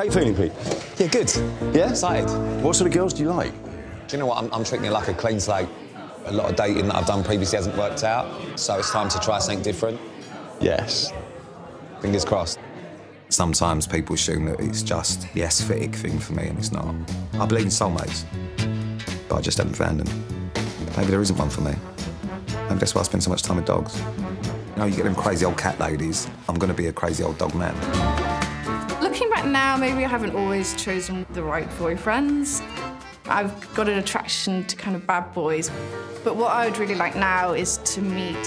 How you feeling, Pete? Yeah, good. Yeah? Excited. What sort of girls do you like? Do you know what? I'm treating it like a clean slate. A lot of dating that I've done previously hasn't worked out, so it's time to try something different. Yes. Fingers crossed. Sometimes people assume that it's just the aesthetic thing for me, and it's not. I believe in soulmates, but I just haven't found them. Maybe there isn't one for me. Maybe that's why I spend so much time with dogs. You know, you get them crazy old cat ladies. I'm going to be a crazy old dog man. Looking back now, maybe I haven't always chosen the right boyfriends. I've got an attraction to kind of bad boys. But what I would really like now is to meet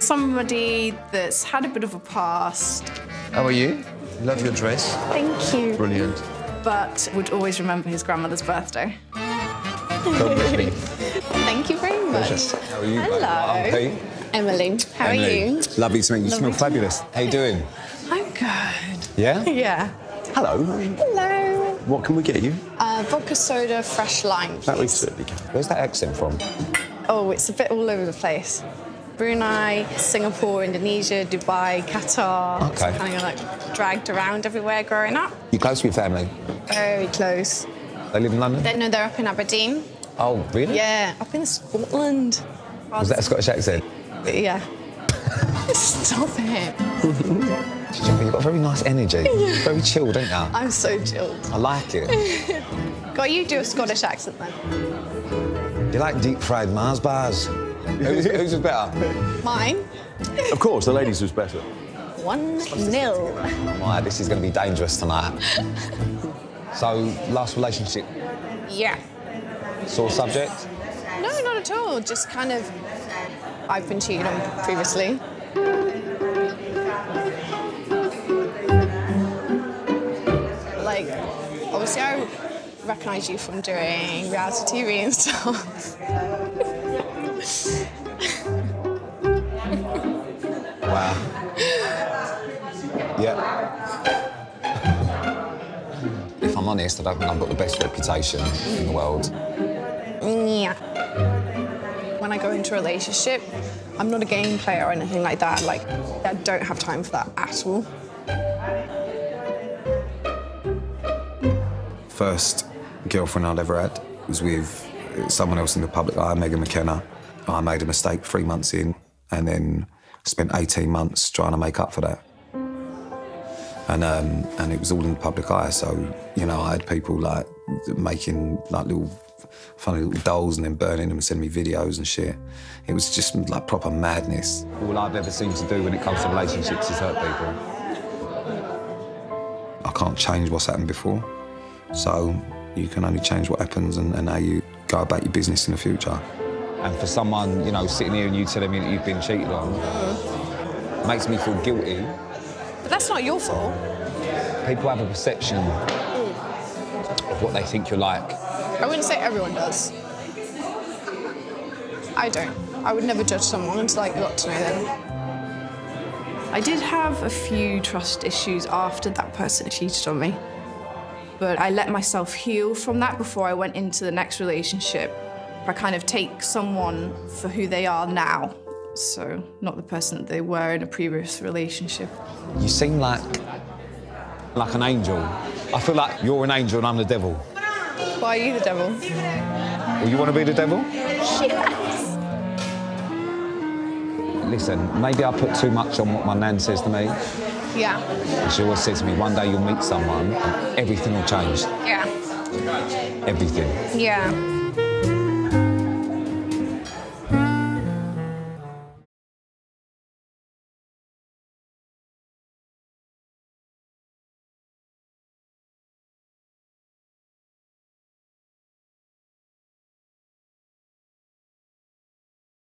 somebody that's had a bit of a past. How are you? Love your dress. Thank you. Brilliant. But would always remember his grandmother's birthday. God bless me. Thank you very much. Delicious. How are you? Hello. I'm Pete. Emily. How are you? Lovely to meet you. You smell fabulous. How are you doing? I'm good. Yeah? Yeah. Hello. Hello. What can we get you? Vodka soda, fresh lime. That we certainly can. Where's that accent from? Oh, it's a bit all over the place. Brunei, Singapore, Indonesia, Dubai, Qatar. Okay. It's kind of like dragged around everywhere growing up. You close to your family? Very close. They live in London? No, they're up in Aberdeen. Oh, really? Yeah, up in Scotland. Was that a Scottish accent? Yeah. Stop it. You've got very nice energy. Yeah. Very chilled, ain't you? I'm so chilled. I like it. God, you do a Scottish accent then. You like deep fried Mars bars? Who's was better? Mine. Of course, the ladies was better. 1-0. Right, this is going to be dangerous tonight. So, last relationship? Yeah. Sore subject? No, not at all. Just kind of... I've been cheated on previously. Like, obviously I recognise you from doing reality TV and stuff. Wow. Yeah. If I'm honest, I don't think I've got the best reputation in the world. Yeah. When I go into a relationship, I'm not a game player or anything like that. Like, I don't have time for that at all. First girlfriend I'd ever had was with someone else in the public eye, Megan McKenna. I made a mistake 3 months in and then spent 18 months trying to make up for that. And it was all in the public eye, so, you know, I had people, like, making, like, little funny little dolls and then burning them and sending me videos and shit. It was just, like, proper madness. All I've ever seemed to do when it comes to relationships is hurt people. I can't change what's happened before, so you can only change what happens and how you go about your business in the future. And for someone, you know, sitting here and you telling me that you've been cheated on, makes me feel guilty. But that's not your fault. People have a perception of what they think you're like. I wouldn't say everyone does. I don't. I would never judge someone until I got to know them. I did have a few trust issues after that person cheated on me. But I let myself heal from that before I went into the next relationship. I kind of take someone for who they are now, so not the person that they were in a previous relationship. You seem like an angel. I feel like you're an angel and I'm the devil. Why are you the devil? Well, you want to be the devil? Yes. Listen, maybe I put too much on what my nan says to me. Yeah. She always says to me, one day you'll meet someone and everything will change. Yeah. Everything. Yeah.